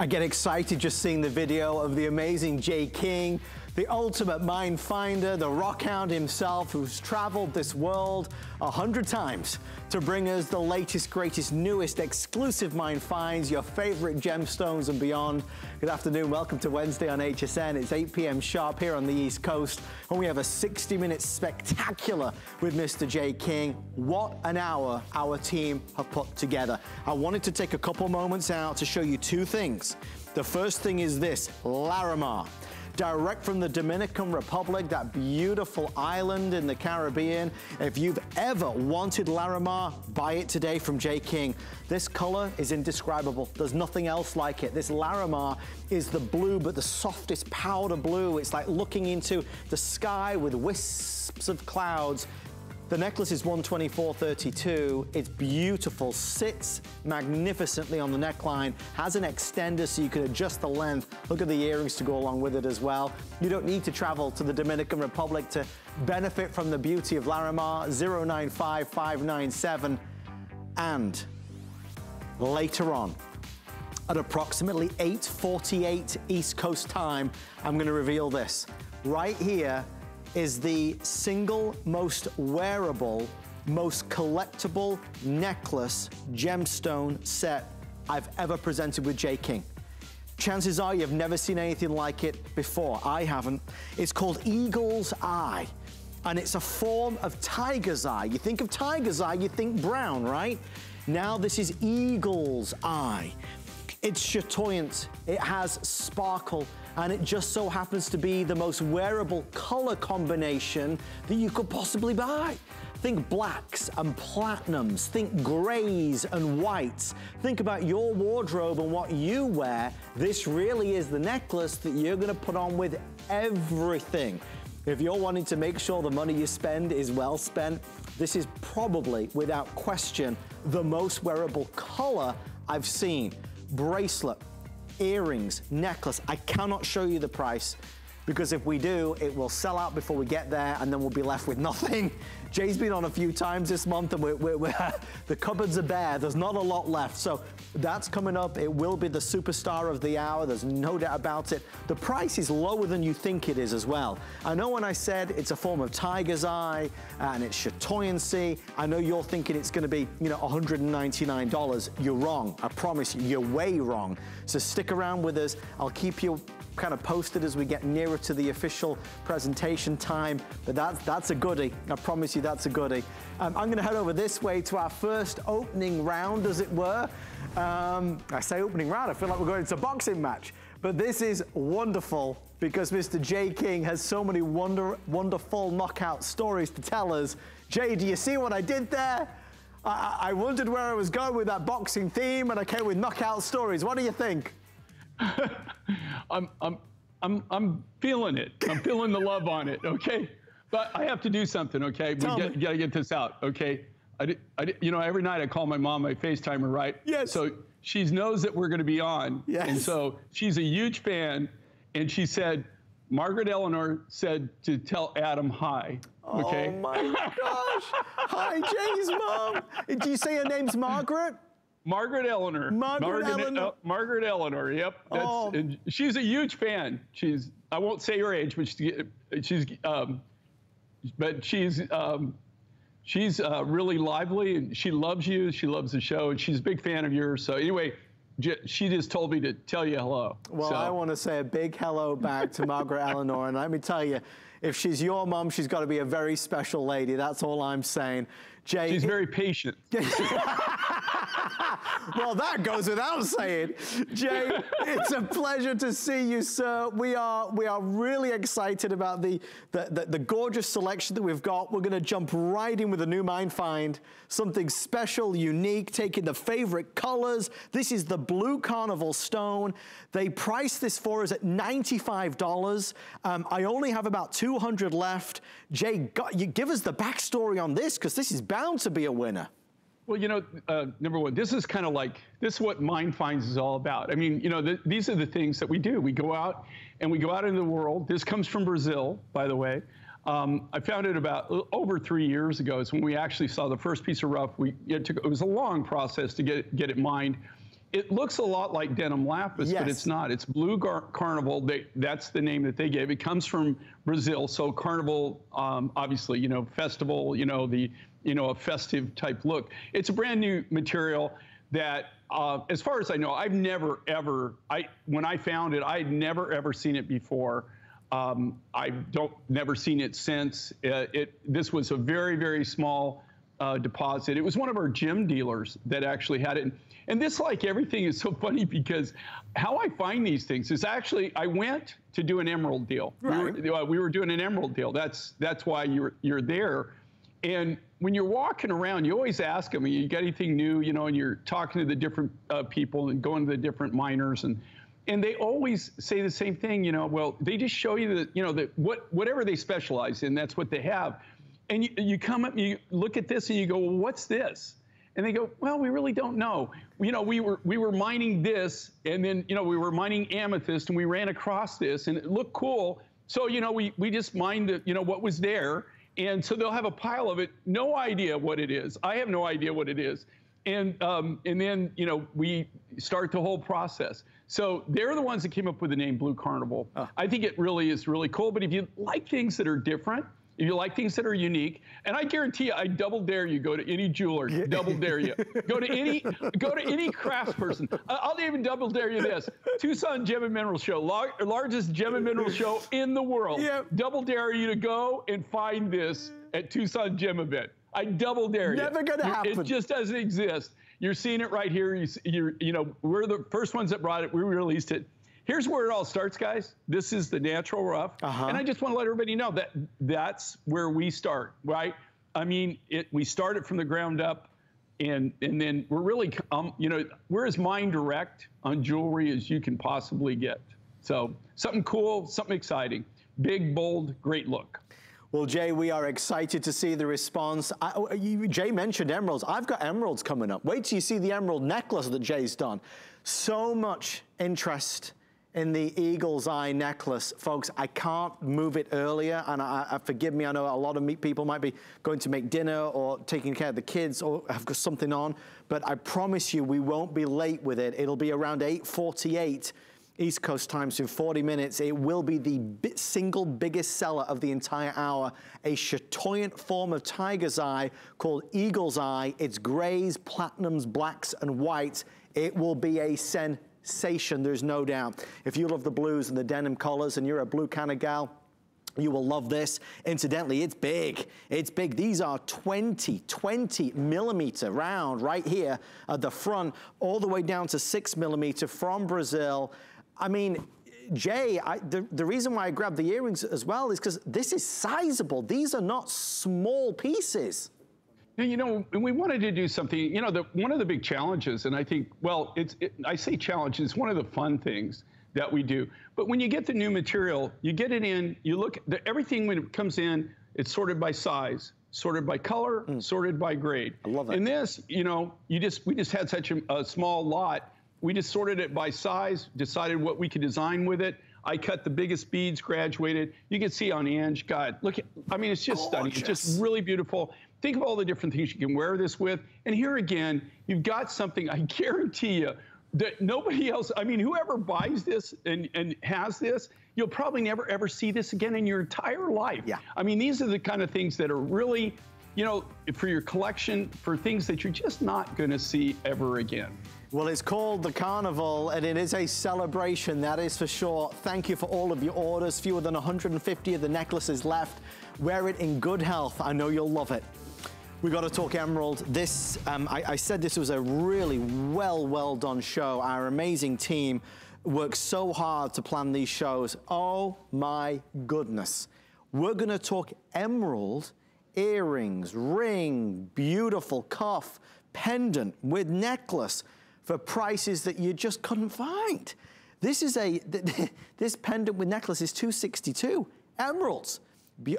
I get excited just seeing the video of the amazing Jay King, the ultimate mine finder, the rock hound himself, who's traveled this world 100 times to bring us the latest, greatest, newest, exclusive mine finds, your favorite gemstones and beyond. Good afternoon, welcome to Wednesday on HSN. It's 8 p.m. sharp here on the East Coast, and we have a 60-minute spectacular with Mr. Jay King. What an hour our team have put together. I wanted to take a couple moments out to show you two things. The first thing is this, Larimar. Direct from the Dominican Republic, that beautiful island in the Caribbean. If you've ever wanted Larimar, buy it today from Jay King. This color is indescribable. There's nothing else like it. This Larimar is the blue, but the softest powder blue. It's like looking into the sky with wisps of clouds. The necklace is $124.32. It's beautiful, sits magnificently on the neckline, has an extender so you can adjust the length. Look at the earrings to go along with it as well. You don't need to travel to the Dominican Republic to benefit from the beauty of Larimar. 095597. And later on, at approximately 8:48 East Coast time, I'm gonna reveal this. Right here is the single most wearable, most collectible necklace gemstone set I've ever presented with Jay King. Chances are you've never seen anything like it before. I haven't. It's called Eagle's Eye, and it's a form of tiger's eye. You think of tiger's eye, you think brown, right? Now this is Eagle's Eye. It's chatoyant, it has sparkle, and it just so happens to be the most wearable color combination that you could possibly buy. Think blacks and platinums, think grays and whites. Think about your wardrobe and what you wear. This really is the necklace that you're gonna put on with everything. If you're wanting to make sure the money you spend is well spent, this is probably, without question, the most wearable color I've seen. Bracelet, earrings, necklace. I cannot show you the price because if we do, it will sell out before we get there and then we'll be left with nothing. Jay's been on a few times this month and the cupboards are bare. There's not a lot left. So that's coming up. It will be the superstar of the hour. There's no doubt about it. The price is lower than you think it is as well. I know when I said it's a form of tiger's eye and it's chatoyancy, I know you're thinking it's gonna be, you know, $199. You're wrong. I promise you, you're way wrong. So stick around with us. I'll keep you kind of posted as we get nearer to the official presentation time, but that's a goodie. I promise you that's a goodie. I'm gonna head over this way to our first opening round, as it were. I say opening round, I feel like we're going to a boxing match, but this is wonderful because Mr. Jay King has so many wonderful knockout stories to tell us. Jay, do you see what I did there? I wondered where I was going with that boxing theme and I came with knockout stories. What do you think? I'm feeling it. I'm feeling the love on it. Okay, but I have to do something. Okay, we gotta get this out. Okay, you know, every night I call my mom. I FaceTime her, right? Yes. So she knows that we're gonna be on. Yes. And so she's a huge fan, and she said, Margaret Eleanor said to tell Adam hi. Okay. Oh my gosh! Hi, Jay's mom. Did you say her name's Margaret? Margaret Eleanor. Margaret Eleanor, yep. That's, oh. And she's a huge fan. She's, I won't say her age, but she's really lively and she loves you. She loves the show and she's a big fan of yours. So anyway, she just told me to tell you hello. Well, so I want to say a big hello back to Margaret Eleanor. And let me tell you, if she's your mom, she's got to be a very special lady. That's all I'm saying. Jay, she's very patient. Well, that goes without saying. Jay, it's a pleasure to see you, sir. We are really excited about the gorgeous selection that we've got. We're gonna jump right in with a new mine find. Something special, unique, taking the favorite colors. This is the Blue Carnival stone. They priced this for us at $95. I only have about 200 left. Jay, you give us the backstory on this, because this is bound to be a winner. Well, you know, number one, this is kind of like, this is what Mine Finds is all about. I mean, you know, these are the things that we do. We go out and we go out into the world. This comes from Brazil, by the way. I found it about over 3 years ago. It's when we actually saw the first piece of rough. It was a long process to get it mined. It looks a lot like denim lapis, yes, but it's not. It's Blue Carnival. That's the name that they gave. It comes from Brazil. So carnival, obviously, you know, festival, you know, a festive type look. It's a brand new material that, as far as I know, I've never ever, when I found it, I'd never ever seen it before. Never seen it since. This was a very, very small deposit. It was one of our gem dealers that actually had it. And this, like everything, is so funny because how I find these things is actually, I went to do an emerald deal. Right. We were doing an emerald deal. That's why you're there. And when you're walking around, you always ask them, you got anything new, you know, and you're talking to the different people and going to the different miners, and they always say the same thing, you know, well, they just show you that, you know, whatever they specialize in, that's what they have. And you come up and you look at this and you go, well, what's this? And they go, well, we really don't know. You know, we were mining this, and then, you know, we were mining amethyst, and we ran across this, and it looked cool. So, you know, we just mined the, you know, what was there. And so they'll have a pile of it, no idea what it is. I have no idea what it is. And then, you know, we start the whole process. So they're the ones that came up with the name Blue Carnival. I think it really is really cool. But if you like things that are different, if you like things that are unique, and I guarantee you, I double dare you, go to any jeweler, double dare you. Go to any craftsperson. I'll even double dare you this. Tucson Gem and Mineral Show, largest gem and mineral show in the world. Yep. Double dare you to go and find this at Tucson Gem event. I double dare you. Never gonna happen. It just doesn't exist. You're seeing it right here. You know, we're the first ones that brought it. We released it. Here's where it all starts, guys. This is the natural rough. And I just want to let everybody know that that's where we start, right? I mean, we started from the ground up, and then we're really, you know, we're as mine direct on jewelry as you can possibly get. So something cool, something exciting, big, bold, great look. Well, Jay, we are excited to see the response. Jay mentioned emeralds. I've got emeralds coming up. Wait till you see the emerald necklace that Jay's done. So much interest in the Eagle's Eye necklace. Folks, I can't move it earlier, and forgive me, I know a lot of people might be going to make dinner or taking care of the kids or have got something on, but I promise you we won't be late with it. It'll be around 8:48 East Coast time, so in 40 minutes. It will be the single biggest seller of the entire hour, a chatoyant form of tiger's eye called Eagle's Eye. It's grays, platinums, blacks, and whites. It will be a sensation, there's no doubt. If you love the blues and the denim colors and you're a blue kind of gal, you will love this. Incidentally, it's big. It's big. These are 20 millimeter round right here at the front, all the way down to 6 millimeter from Brazil. I mean, Jay, the reason why I grabbed the earrings as well is because this is sizable. These are not small pieces. You know, and we wanted to do something, you know, one of the big challenges, and I think, well, I say challenge, it's one of the fun things that we do. But when you get the new material, you get it in, you look, everything when it comes in, it's sorted by size, sorted by color, sorted by grade. I love that. And this, you know, we just had such a small lot. We just sorted it by size, decided what we could design with it. I cut the biggest beads, graduated. You can see on Ange, God, look at, I mean, it's just stunning. It's just really beautiful. Think of all the different things you can wear this with. And here again, you've got something, I guarantee you, that nobody else, I mean, whoever buys this and has this, you'll probably never ever see this again in your entire life. Yeah. I mean, these are the kind of things that are really, you know, for your collection, for things that you're just not gonna see ever again. Well, it's called the Carnival, and it is a celebration, that is for sure. Thank you for all of your orders. Fewer than 150 of the necklaces left. Wear it in good health. I know you'll love it. We got to talk emerald. This, I said this was a really well done show. Our amazing team worked so hard to plan these shows. Oh my goodness. We're going to talk emerald earrings, ring, beautiful cuff, pendant with necklace, for prices that you just couldn't find. This is this pendant with necklace is $262. Emeralds.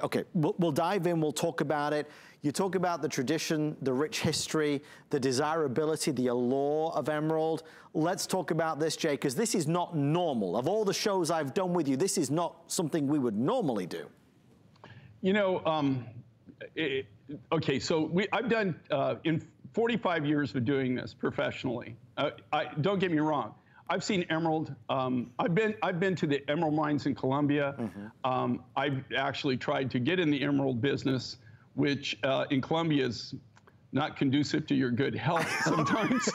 Okay, we'll dive in, we'll talk about it. You talk about the tradition, the rich history, the desirability, the allure of emerald. Let's talk about this, Jay, because this is not normal. Of all the shows I've done with you, this is not something we would normally do. You know, okay, so I've done, in 45 years of doing this professionally. Don't get me wrong. I've seen emerald. I've been to the emerald mines in Colombia. Mm-hmm. I've actually tried to get in the emerald business, which in Colombia is not conducive to your good health sometimes.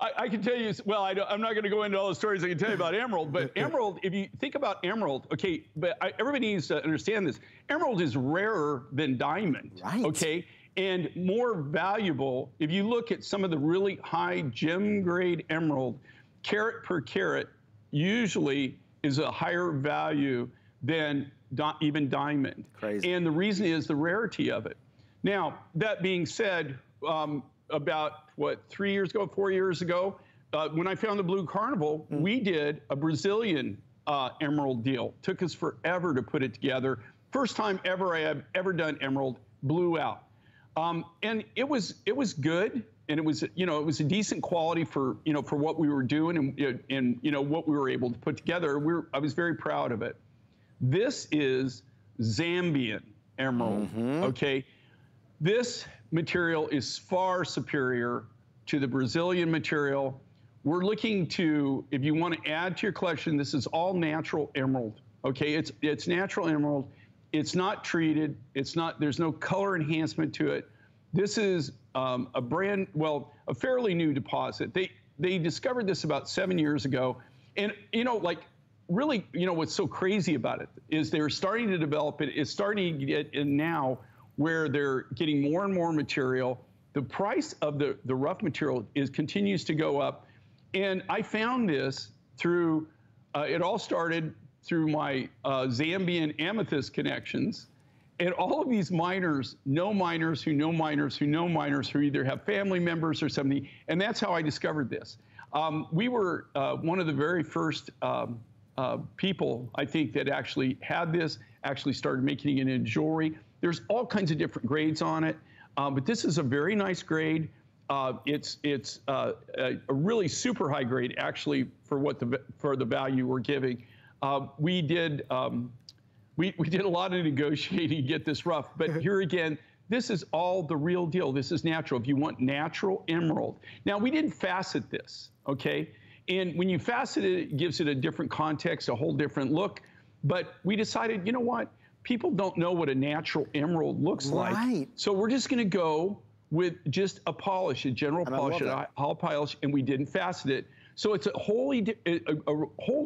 I can tell you, well, I'm not going to go into all the stories I can tell you about emerald, but emerald, if you think about emerald, okay, but everybody needs to understand this. Emerald is rarer than diamond, right. Okay? And more valuable. If you look at some of the really high gem grade emerald, carat per carat usually is a higher value than even diamond. Crazy. And the reason is the rarity of it. Now, that being said, about what, 4 years ago, when I found the Blue Carnival, we did a Brazilian emerald deal. Took us forever to put it together. First time ever I have ever done emerald, blew out. And it was good, and it was a decent quality for for what we were doing and what we were able to put together. I was very proud of it. This is Zambian emerald, okay? This material is far superior to the Brazilian material. We're looking to, if you want to add to your collection, this is all natural emerald, okay? It's natural emerald. It's not treated. It's not. There's no color enhancement to it. This is a fairly new deposit. They discovered this about 7 years ago, and really, what's so crazy about it is they're starting to develop it. It's starting to get in now where they're getting more and more material. The price of the rough material continues to go up, and I found this through. It all started through my Zambian amethyst connections. And all of these miners know miners who know miners who know miners who either have family members or something. And that's how I discovered this. We were one of the very first people, I think, that actually had this, actually started making it in jewelry. There's all kinds of different grades on it. But this is a very nice grade. It's a really super high grade, actually, for the value we're giving. We did a lot of negotiating to get this rough, but here again, this is all the real deal. This is natural. If you want natural emerald. Now, we didn't facet this, okay? And when you facet it, it gives it a different context, a whole different look. But we decided, you know what? People don't know what a natural emerald looks like. Right. So we're just going to go with just a polish, a general polish, a high polish, and we didn't facet it. So it's a whole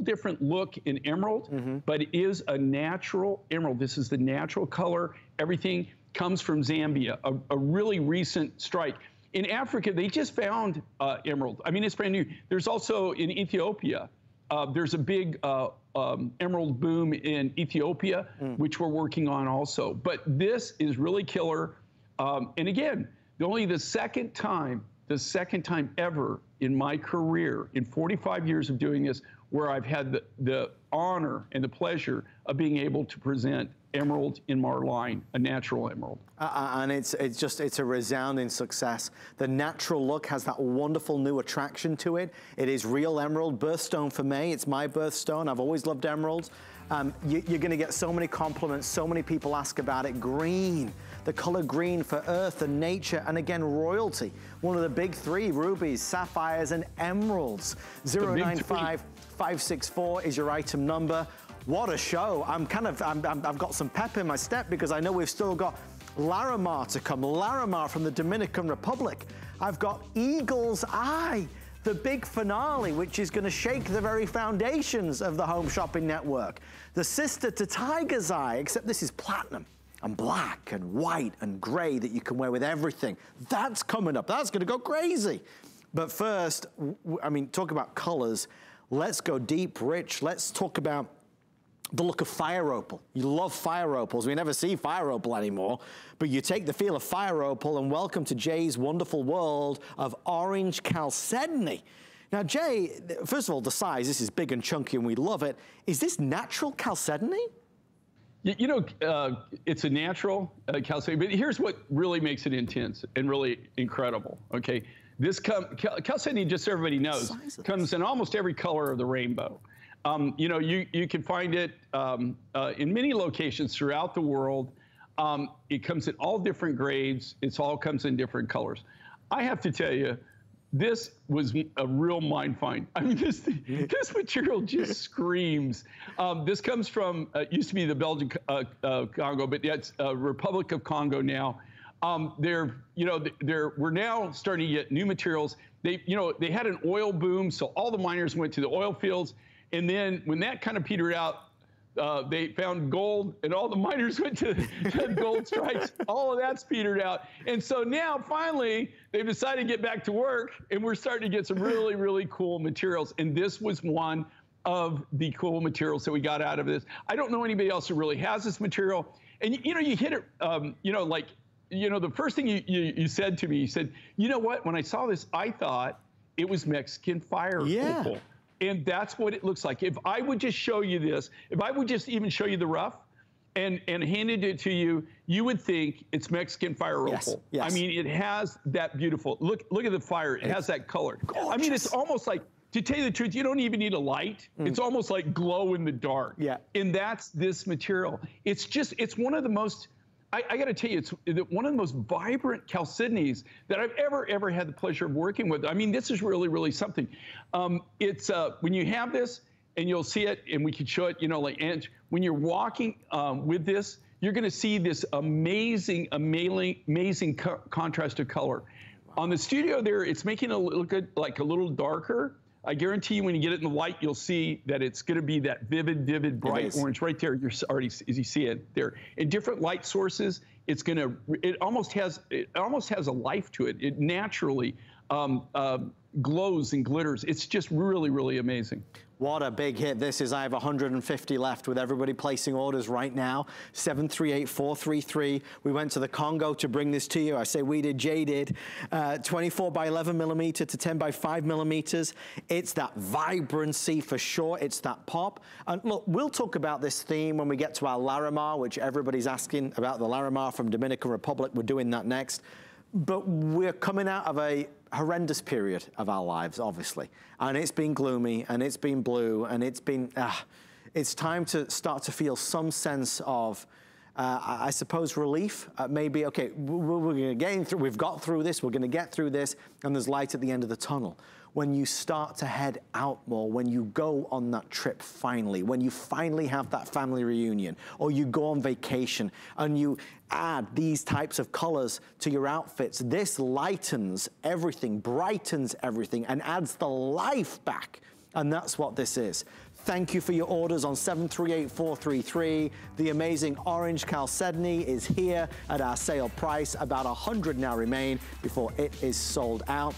different look in emerald, but it is a natural emerald. This is the natural color. Everything comes from Zambia, a really recent strike. In Africa, they just found emerald. I mean, it's brand new. There's also in Ethiopia, there's a big emerald boom in Ethiopia, which we're working on also. But this is really killer. And again, only the second time ever in my career, in 45 years of doing this, where I've had the honor and the pleasure of being able to present emerald in Marline, a natural emerald. And it's a resounding success. The natural look has that wonderful new attraction to it. It is real emerald, birthstone for me. It's my birthstone. I've always loved emeralds. You're gonna get so many compliments, so many people ask about it. Green, the color green for earth and nature, and again, royalty. One of the big three, rubies, sapphires, and emeralds. 095564 is your item number. What a show. I've got some pep in my step because I know we've still got Larimar to come. Larimar from the Dominican Republic. I've got Eagle's Eye, the big finale, which is going to shake the very foundations of the home shopping network. The sister to Tiger's Eye, except this is platinum and black and white and gray that you can wear with everything. That's coming up. That's going to go crazy. But first, I mean, talk about colors. Let's go deep, rich. Let's talk about the look of fire opal. You love fire opals. We never see fire opal anymore, but you take the feel of fire opal and welcome to Jay's wonderful world of orange chalcedony. Now, Jay, first of all, the size, this is big and chunky and we love it. Is this natural chalcedony? It's a natural chalcedony, but here's what really makes it intense and really incredible, okay? This chalcedony, just so everybody knows, comes in almost every color of the rainbow. You can find it in many locations throughout the world. It comes in all different grades. It all comes in different colors. I have to tell you, this was a real mine find. I mean, this material just screams. This comes from, it used to be the Belgian Congo, but that's Republic of Congo now. We're now starting to get new materials. They had an oil boom, so all the miners went to the oil fields. And then when that kind of petered out, they found gold, and all the miners went to the gold strikes. All of that's petered out. And so now, finally, they've decided to get back to work, and we're starting to get some really, really cool materials. And this was one of the cool materials that we got out of this. I don't know anybody else who really has this material. And, you hit it, the first thing you said to me, you said, you know what, when I saw this, I thought it was Mexican fire. Yeah. Opal. And that's what it looks like. If I would just show you this, if I would just even show you the rough and handed it to you, you would think it's Mexican fire opal. Yes. I mean, it has that beautiful, look at the fire. It has that color. Gorgeous. I mean, it's almost like, to tell you the truth, you don't even need a light. It's almost like glow in the dark. Yeah. And that's this material. It's just, it's one of the most, I gotta tell you, it's one of the most vibrant chalcedonies that I've ever had the pleasure of working with. I mean, this is really, really something. When you have this, and you'll see it, and we can show it, and when you're walking with this, you're gonna see this amazing contrast of color. On the studio there, it's making it look good, like a little darker. I guarantee you when you get it in the light, you'll see that it's gonna be that vivid, bright orange right there. You're already, as you see it there. In different light sources, it almost has a life to it. It naturally glows and glitters. It's just really, really amazing. What a big hit this is. I have 150 left with everybody placing orders right now. 738-433. We went to the Congo to bring this to you. I say we did, Jay did. 24 by 11 millimeter to 10 by 5 millimeters. It's that vibrancy for sure. It's that pop. And look, we'll talk about this theme when we get to our Larimar, which everybody's asking about the Larimar from Dominican Republic. We're doing that next. But we're coming out of a horrendous period of our lives, obviously. And it's been gloomy, and it's been blue, and it's been, it's time to start to feel some sense of, I suppose, relief. Maybe, okay, we're gonna get through, we've got through this, we're gonna get through this, and there's light at the end of the tunnel. When you start to head out more, when you go on that trip finally, when you finally have that family reunion, or you go on vacation and you add these types of colors to your outfits, this lightens everything, brightens everything, and adds the life back. And that's what this is. Thank you for your orders on 738-433. The amazing orange chalcedony is here at our sale price. About 100 now remain before it is sold out.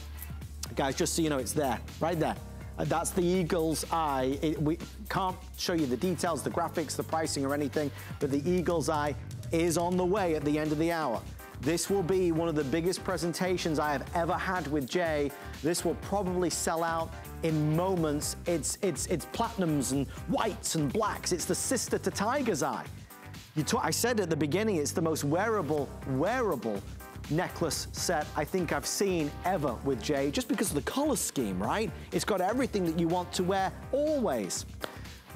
Guys, just so you know, it's there, right there. That's the Eagle's Eye. We can't show you the details, the graphics, the pricing or anything, but the Eagle's Eye is on the way at the end of the hour. This will be one of the biggest presentations I have ever had with Jay. This will probably sell out in moments. It's platinums and whites and blacks. It's the sister to Tiger's Eye. I said at the beginning, it's the most wearable necklace set I think I've seen ever with Jay, just because of the color scheme, right? It's got everything that you want to wear always.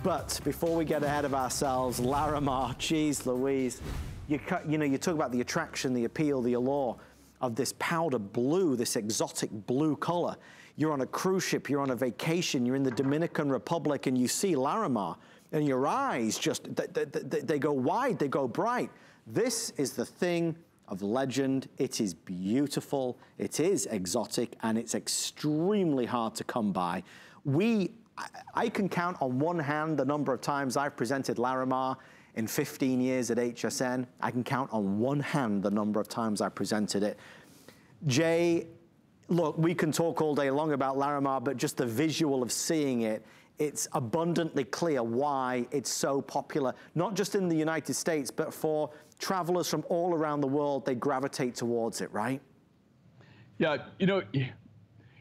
But before we get ahead of ourselves, Larimar, geez Louise, you talk about the attraction, the appeal, the allure of this powder blue, this exotic blue color. You're on a cruise ship, you're on a vacation, you're in the Dominican Republic, and you see Larimar, and your eyes just, they go wide, they go bright. This is the thing of legend. It is beautiful, it is exotic, and it's extremely hard to come by. I can count on one hand the number of times I've presented Larimar in 15 years at HSN. I can count on one hand the number of times I presented it. Jay, look, we can talk all day long about Larimar, but just the visual of seeing it, it's abundantly clear why it's so popular, not just in the United States, but for travelers from all around the world. They gravitate towards it, right? Yeah,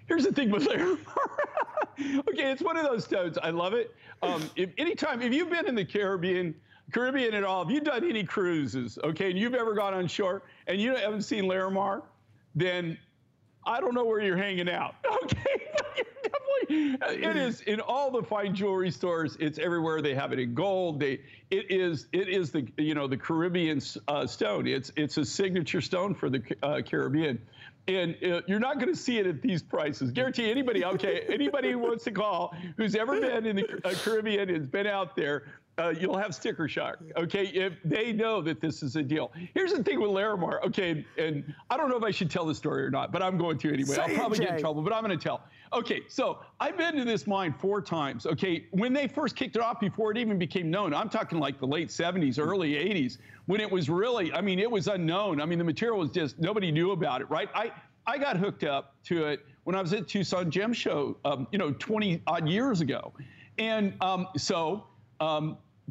here's the thing with Larimar. Okay, it's one of those stones. I love it. If you've been in the Caribbean at all, if you've done any cruises, okay, and you've ever gone on shore and you haven't seen Larimar, then I don't know where you're hanging out, okay? It is in all the fine jewelry stores. It's everywhere. They have it in gold. They, It is the, you know, the Caribbean stone. It's a signature stone for the Caribbean. And you're not going to see it at these prices. Guarantee anybody, okay, anybody who wants to call, who's ever been in the Caribbean, has been out there, you'll have sticker shock, okay, if they know that this is a deal. Here's the thing with Larimar, okay, and I don't know if I should tell the story or not, but I'm going to anyway. I'll probably get in trouble, but I'm going to tell. Okay, so I've been to this mine 4 times, okay? When they first kicked it off, before it even became known, I'm talking like the late 70s, early 80s, when it was really, I mean, it was unknown. I mean, the material was just, nobody knew about it, right? I got hooked up to it when I was at Tucson Gem Show, you know, 20-odd years ago. And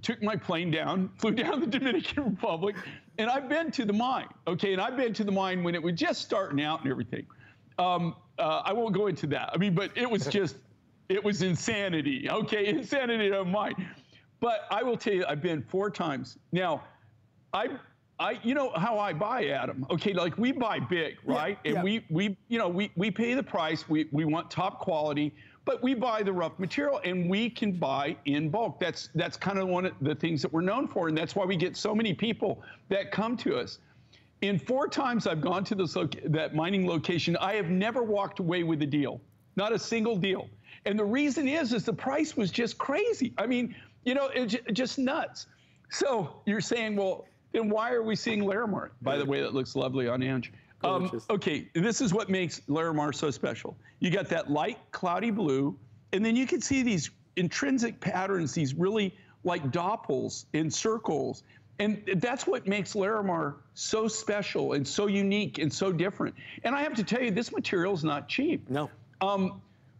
took my plane down, flew down to the Dominican Republic, and I've been to the mine, okay? And I've been to the mine when it was just starting out and everything. I won't go into that. I mean, but it was just, it was insanity, okay? Insanity of mine. But I will tell you, I've been 4 times. Now, I you know how I buy, Adam, okay? Like, we buy big, right? Yeah, and we you know, we pay the price. We want top quality, but we buy the rough material, and we can buy in bulk. That's kind of one of the things that we're known for, and that's why we get so many people that come to us. In 4 times I've gone to this that mining location, I have never walked away with a deal, not a single deal. And the reason is the price was just crazy. I mean, you know, it's just nuts. So you're saying, well, then why are we seeing Larimar? By the way, that looks lovely on Ange. Okay, this is what makes Larimar so special. You got that light, cloudy blue, and then you can see these intrinsic patterns, these really like doppels in circles. And that's what makes Larimar so special and so unique and so different. And I have to tell you, this material's not cheap. No.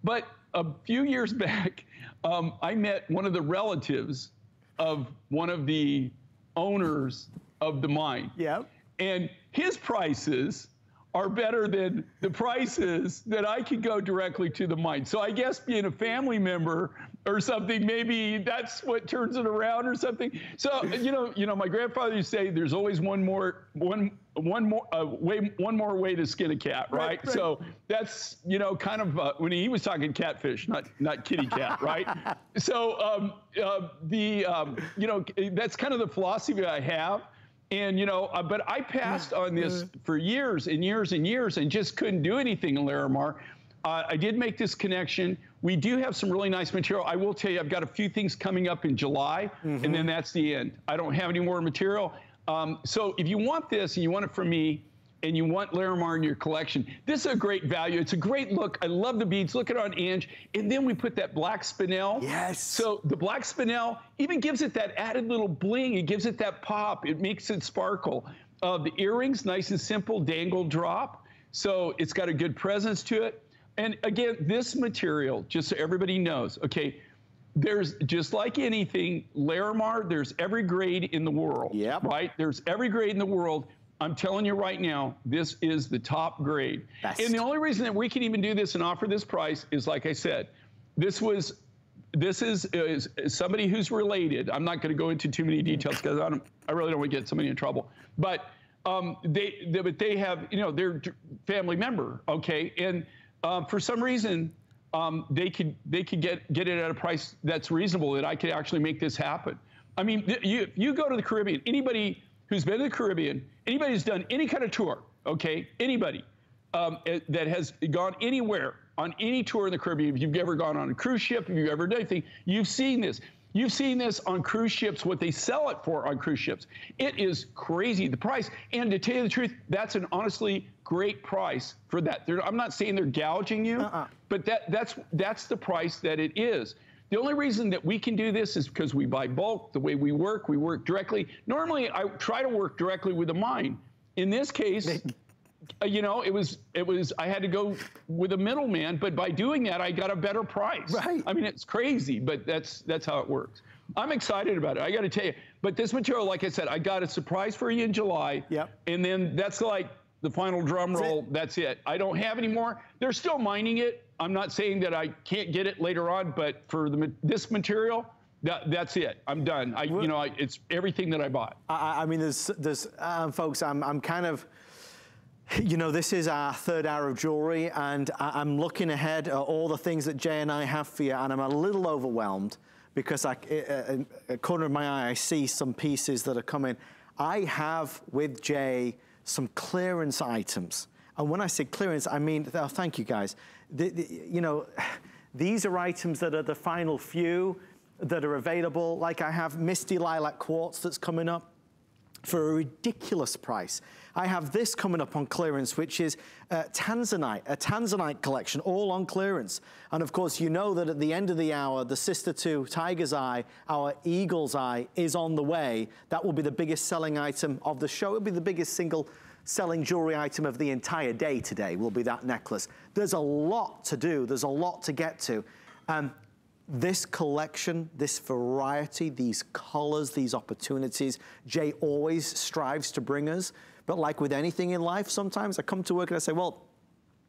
But a few years back, I met one of the relatives of one of the owners of the mine. Yeah. And his prices are better than the prices that I could go directly to the mine. So I guess being a family member or something, maybe that's what turns it around or something. So, you know, my grandfather used to say, there's always one more way to skin a cat, right? So that's, you know, kind of when he was talking catfish, not kitty cat, right? So you know, that's kind of the philosophy I have. And, you know, but I passed on this for years and years and years and just couldn't do anything in Larimar. I did make this connection. We do have some really nice material. I will tell you, I've got a few things coming up in July, and then that's the end. I don't have any more material. So if you want this and you want it from me and you want Larimar in your collection, this is a great value. It's a great look. I love the beads. Look at it on Ange. And then we put that black spinel. Yes. So the black spinel even gives it that added little bling. It gives it that pop. It makes it sparkle. The earrings, nice and simple, dangle drop. So it's got a good presence to it. And again, this material, just so everybody knows, okay, there's, just like anything, Larimar, there's every grade in the world, right? There's every grade in the world. I'm telling you right now, this is the top grade. Best. And the only reason that we can even do this and offer this price is, like I said, this is somebody who's related. I'm not going to go into too many details because I really don't want to get somebody in trouble. But they have, you know, their family member, okay? And for some reason, they could get it at a price that's reasonable, that I could actually make this happen. I mean, you go to the Caribbean, anybody who's been to the Caribbean, anybody who's done any kind of tour, okay, anybody that has gone anywhere on any tour in the Caribbean, if you've ever gone on a cruise ship, if you've ever done anything, you've seen this. You've seen this on cruise ships, what they sell it for on cruise ships. It is crazy, the price. And to tell you the truth, that's an honestly great price for that. I'm not saying they're gouging you, but that's the price that it is. The only reason that we can do this is because we buy bulk. The way we work directly. Normally, I try to work directly with a mine. In this case, you know, it was I had to go with a middleman, but by doing that, I got a better price. Right. I mean, it's crazy, but that's how it works. I'm excited about it, I got to tell you. But this material, like I said, I got a surprise for you in July. Yep. And then that's like the final drum roll. That's it. I don't have any more. They're still mining it. I'm not saying that I can't get it later on, but for this material, that's it. I'm done. It's everything that I bought. I mean, there's folks, I'm kind of, you know, this is our third hour of jewelry, and I'm looking ahead at all the things that Jay and I have for you, and I'm a little overwhelmed because in a corner of my eye, I see some pieces that are coming. I have with Jay some clearance items. And when I say clearance, I mean, oh, thank you guys. You know, these are items that are the final few that are available. Like I have Misty Lilac Quartz that's coming up for a ridiculous price. I have this coming up on clearance, which is Tanzanite, a Tanzanite collection, all on clearance. And of course, you know that at the end of the hour, the sister to Tiger's Eye, our Eagle's Eye, is on the way. That will be the biggest selling item of the show. It'll be the biggest single selling jewelry item of the entire day today, will be that necklace. There's a lot to do. There's a lot to get to. This collection, this variety, these colors, these opportunities, Jay always strives to bring us. But like with anything in life, sometimes I come to work and I say, well,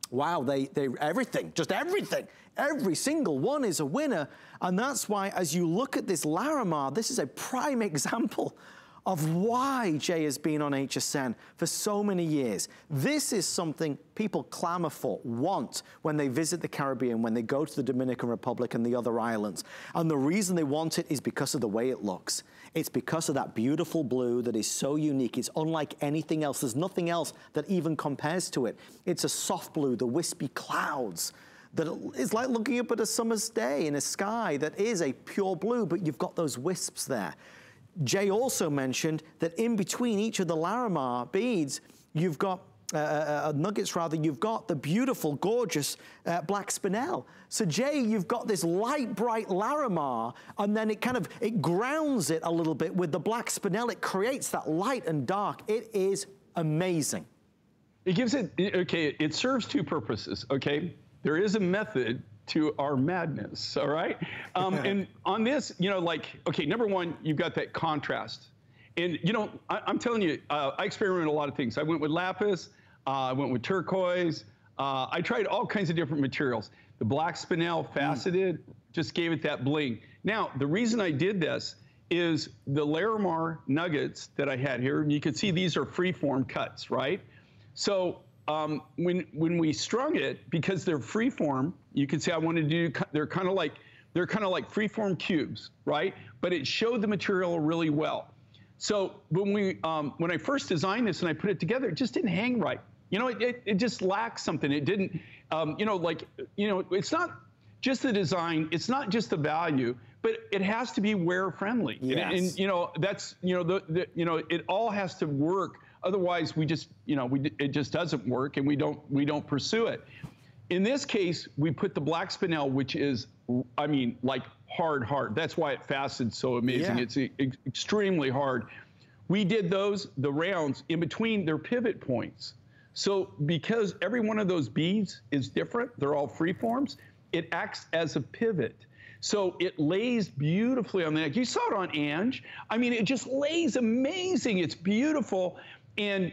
wow, they everything, just everything. Every single one is a winner. And that's why, as you look at this Larimar, this is a prime example of why Jay has been on HSN for so many years. This is something people clamor for, want, when they visit the Caribbean, when they go to the Dominican Republic and the other islands. And the reason they want it is because of the way it looks. It's because of that beautiful blue that is so unique. It's unlike anything else. There's nothing else that even compares to it. It's a soft blue, the wispy clouds. That it's like looking up at a summer's day in a sky that is a pure blue, but you've got those wisps there. Jay also mentioned that in between each of the Larimar beads, you've got, nuggets rather, you've got the beautiful, gorgeous black spinel. So Jay, you've got this light, bright Larimar, and then it kind of, it grounds it a little bit with the black spinel. It creates that light and dark. It is amazing. It gives it, okay, it serves two purposes, okay? There is a method to our madness, all right? And on this, you know, like, okay, number one, you've got that contrast. And, you know, I'm telling you, I experimented a lot of things. I went with lapis, I went with turquoise. I tried all kinds of different materials. The black spinel faceted just gave it that bling. Now, the reason I did this is the Larimar nuggets that I had here, and you can see these are freeform cuts, right? So, when we strung it, because they're freeform, you can see I wanted to do, they're kind of like freeform cubes, right? But it showed the material really well. So when we, when I first designed this and I put it together, it just didn't hang right. You know, it just lacked something. It didn't, you know, like, you know, it's not just the design, it's not just the value, but it has to be wear friendly. Yes. And you know, that's, you know, you know, it all has to work. Otherwise, we just, you know, it just doesn't work, and we don't pursue it. In this case, we put the black spinel, which is, I mean, like hard. That's why it fastened so amazing. Yeah. It's extremely hard. We did those, the rounds, in between their pivot points. So because every one of those beads is different, they're all free forms, it acts as a pivot. So it lays beautifully on the neck. You saw it on Ange. I mean, it just lays amazing. It's beautiful. And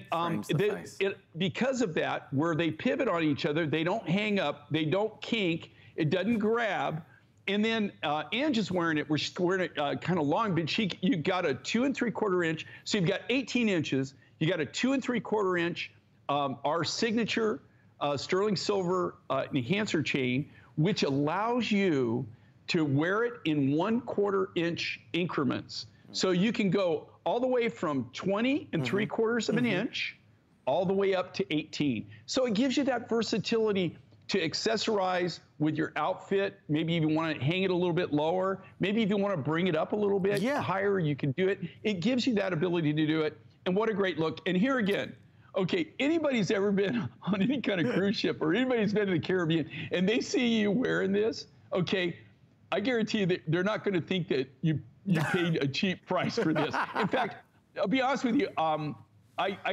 because of that, where they pivot on each other, they don't hang up, they don't kink, it doesn't grab. And then Ange is wearing it, we're wearing it kind of long, but you got a 2 3/4 inch, so you've got 18 inches, you got a 2 3/4 inch, our signature sterling silver enhancer chain, which allows you to wear it in 1/4 inch increments. So you can go all the way from 20 and 3/4 of an inch, all the way up to 18. So it gives you that versatility to accessorize with your outfit. Maybe if you want to hang it a little bit lower, maybe if you want to bring it up a little bit higher, you can do it. It gives you that ability to do it. And what a great look. And here again, okay, anybody's ever been on any kind of cruise ship or anybody's been to the Caribbean and they see you wearing this, okay, I guarantee you that they're not going to think that you paid a cheap price for this. In fact, I'll be honest with you. I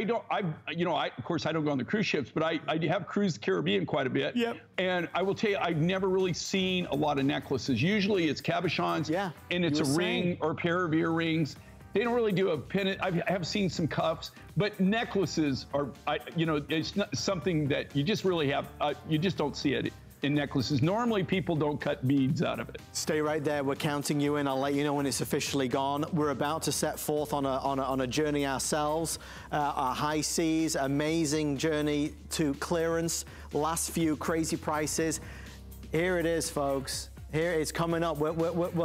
don't go on the cruise ships, but I have cruised the Caribbean quite a bit. Yep. And I will tell you, I've never really seen a lot of necklaces. Usually it's cabochons and it's a ring or a pair of earrings. They don't really do a pendant. I have seen some cuffs, but necklaces are, you know, it's not something that you just really have, you just don't see it in necklaces. Normally people don't cut beads out of it. Stay right there, we're counting you in. I'll let you know when it's officially gone. We're about to set forth on a journey ourselves, our high seas, amazing journey to clearance, last few crazy prices. Here it is, folks. Here it's coming up. We're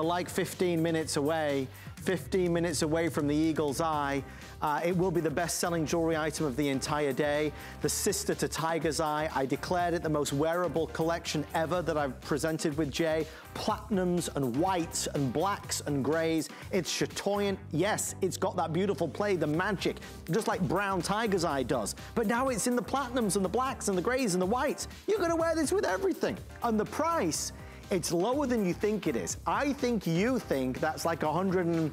like 15 minutes away. 15 minutes away from the Eagle's Eye. It will be the best-selling jewelry item of the entire day. The sister to Tiger's Eye. I declared it the most wearable collection ever that I've presented with Jay. Platinums and whites and blacks and grays. It's chatoyant. Yes, it's got that beautiful play, the magic, just like brown Tiger's Eye does. But now it's in the platinums and the blacks and the grays and the whites. You're gonna wear this with everything. And the price, it's lower than you think it is. I think you think that's like $199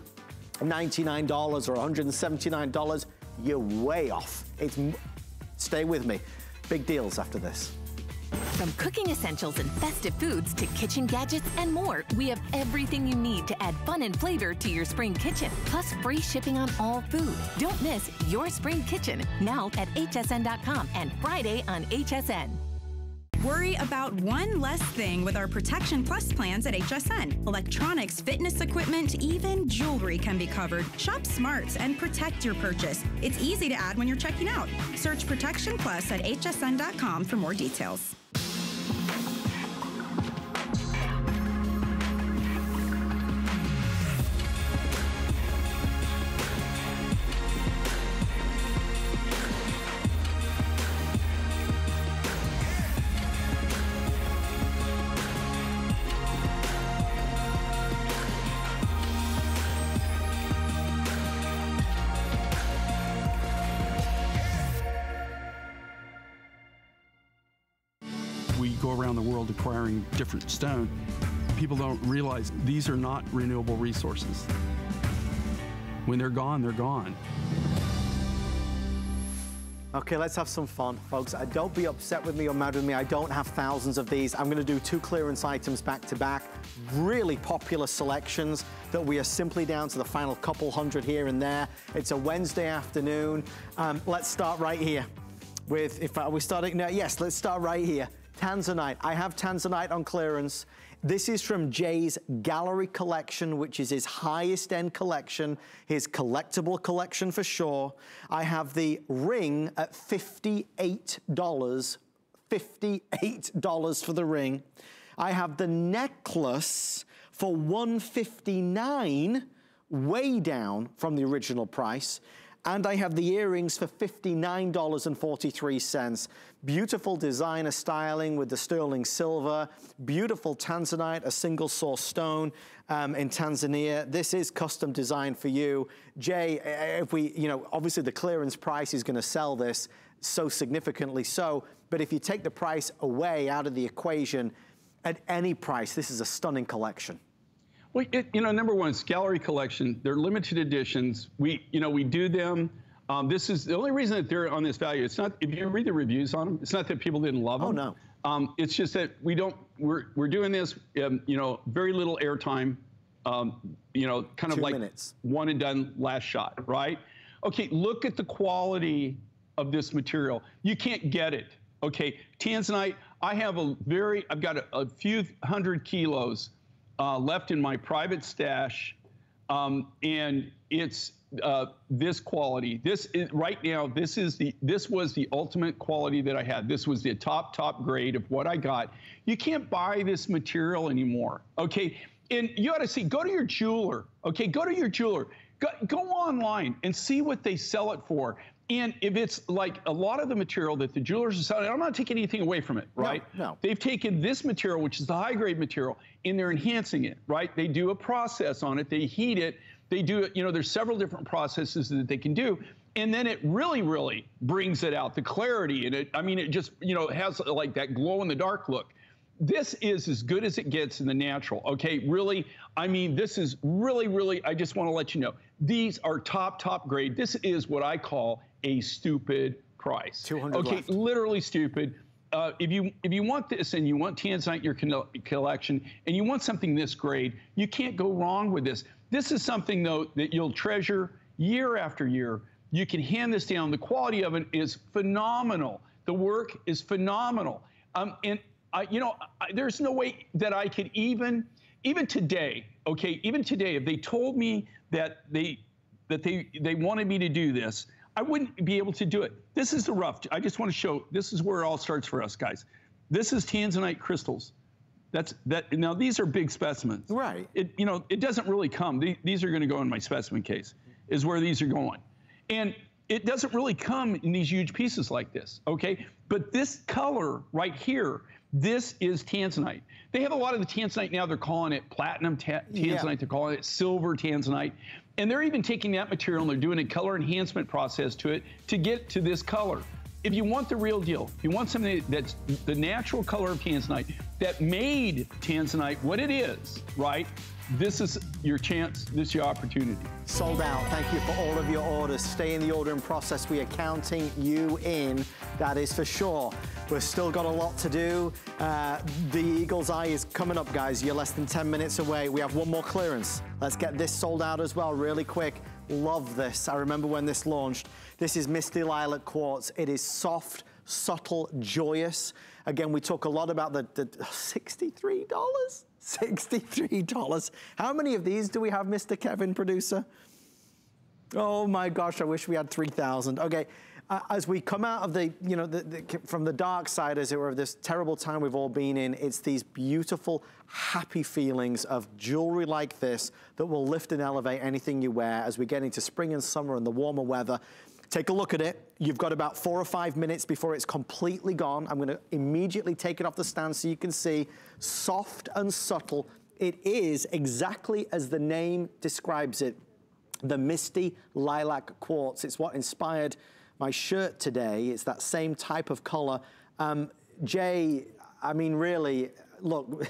or $179. You're way off. It's, stay with me. Big deals after this. From cooking essentials and festive foods to kitchen gadgets and more, we have everything you need to add fun and flavor to your spring kitchen, plus free shipping on all food. Don't miss your spring kitchen, now at hsn.com and Friday on HSN. Worry about one less thing with our Protection Plus plans at HSN. Electronics, fitness equipment, even jewelry can be covered. Shop smarts and protect your purchase. It's easy to add when you're checking out. Search Protection Plus at hsn.com for more details. Around the world acquiring different stone, people don't realize these are not renewable resources. When they're gone, they're gone. Okay, let's have some fun, folks. Don't be upset with me or mad with me. I don't have thousands of these. I'm gonna do two clearance items back to back. Really popular selections that we are simply down to the final couple hundred here and there. It's a Wednesday afternoon. Let's start right here with, if we're starting, no, yes, let's start right here. Tanzanite. I have Tanzanite on clearance. This is from Jay's gallery collection, which is his highest end collection, his collectible collection for sure. I have the ring at $58. $58 for the ring. I have the necklace for $159, way down from the original price. And I have the earrings for $59.43. Beautiful designer styling with the sterling silver. Beautiful Tanzanite, a single source stone in Tanzania. This is custom designed for you. Jay, if we, you know, obviously the clearance price is gonna sell this so significantly so, but if you take the price away out of the equation, at any price, this is a stunning collection. Well, you know, number one, it's gallery collection. They're limited editions. We do them. This is the only reason that they're on this value. It's not, if you read the reviews on them, it's not that people didn't love them. Oh, no. It's just that we don't, we're doing this, you know, very little airtime, you know, kind of like one and done, last shot, right? Okay, look at the quality of this material. You can't get it. Okay, Tanzanite, I have a very, I've got a few hundred kilos left in my private stash, and it's this quality. This is, right now, this is the, this was the ultimate quality that I had. This was the top grade of what I got. You can't buy this material anymore, okay? And you ought to see, go to your jeweler, okay? Go to your jeweler. Go online and see what they sell it for. And if it's like a lot of the material that the jewelers are selling, I'm not taking anything away from it, right? No. They've taken this material, which is the high-grade material, and they're enhancing it, right? They do a process on it. They heat it. They do, you know, there's several different processes that they can do. And then it really, really brings it out, the clarity. And it, I mean, it just, you know, has like that glow-in-the-dark look. This is as good as it gets in the natural, okay? Really, I mean, this is really, really, I just want to let you know, these are top grade. This is what I call a stupid price. 200 okay, left. Literally stupid. If you want this and you want Tanzanite in your collection and you want something this grade, you can't go wrong with this. This is something, though, that you'll treasure year after year. You can hand this down. The quality of it is phenomenal. The work is phenomenal. You know, there's no way that I could even today, okay, even today, if they told me that they wanted me to do this, I wouldn't be able to do it. This is the rough. I just want to show, this is where it all starts for us, guys. This is Tanzanite crystals. Now these are big specimens. Right. It doesn't really come. These are going to go in my specimen case, is where these are going. And it doesn't really come in these huge pieces like this, okay? But this color right here, this is Tanzanite. They have a lot of the Tanzanite now. They're calling it platinum Tanzanite. Yeah. They're calling it silver Tanzanite. And they're even taking that material and they're doing a color enhancement process to it to get to this color. If you want the real deal, if you want something that's the natural color of Tanzanite, that made Tanzanite what it is, right? This is your chance, this is your opportunity. Sold out. Thank you for all of your orders. Stay in the ordering process. We are counting you in, that is for sure. We've still got a lot to do. The Eagle's Eye is coming up, guys. You're less than 10 minutes away. We have one more clearance. Let's get this sold out as well really quick. Love this. I remember when this launched. This is Misty Lilac Quartz. It is soft, subtle, joyous. Again, we talk a lot about the $63? $63. How many of these do we have, Mr. Kevin, producer? Oh my gosh, I wish we had 3,000. Okay, as we come out of the, you know, from the dark side, as it were, of this terrible time we've all been in, it's these beautiful, happy feelings of jewelry like this that will lift and elevate anything you wear as we get into spring and summer and the warmer weather. Take a look at it. You've got about 4 or 5 minutes before it's completely gone. I'm going to immediately take it off the stand so you can see. Soft and subtle. It is exactly as the name describes it. The Misty Lilac Quartz. It's what inspired my shirt today. It's that same type of color. Jay, I mean, really, look,